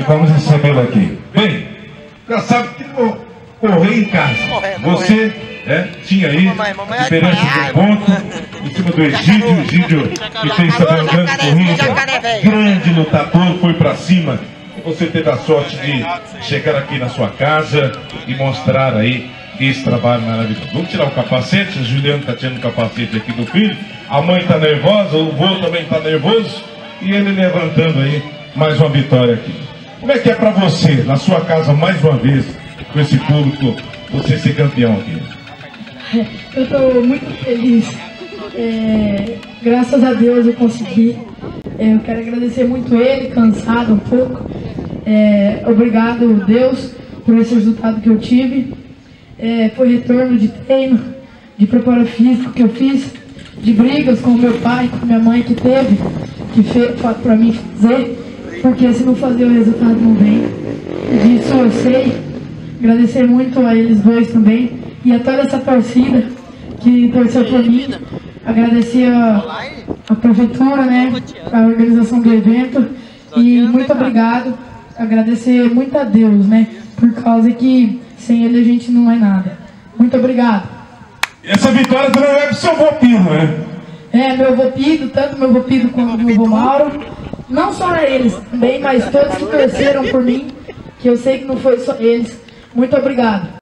E vamos recebê-lo aqui. Bem, já sabe que vou correr em casa. Você tinha aí esperança de ponto em cima do Egídio. O Egídio que fez também um grande corrida, grande lutador, foi pra cima. Você teve a sorte de chegar aqui na sua casa e mostrar aí esse trabalho maravilhoso. Vamos tirar o capacete. O Juliano está tirando o capacete aqui do filho. A mãe está nervosa, o vô também está nervoso. E ele levantando aí mais uma vitória aqui. Como é que é para você, na sua casa, mais uma vez, com esse público, você ser campeão aqui? Eu estou muito feliz. Graças a Deus eu consegui. Eu quero agradecer muito ele, cansado um pouco. Obrigado, Deus, por esse resultado que eu tive. Foi retorno de treino, de preparo físico que eu fiz, de brigas com meu pai, com minha mãe que teve, que fez pra mim fazer, porque se não fazer o resultado não vem. Disso eu sei. Agradecer muito a eles dois também e a toda essa torcida que torceu por mim. Agradecer a prefeitura, né, a organização do evento e muito obrigado. Agradecer muito a Deus, né, por causa que sem ele a gente não é nada. Muito obrigado. Essa vitória também é pro seu vô Pido, né? Meu vô Pido, tanto meu vô Pido quanto meu vô Mauro. Não só eles também, mas todos que torceram por mim, que eu sei que não foi só eles. Muito obrigado.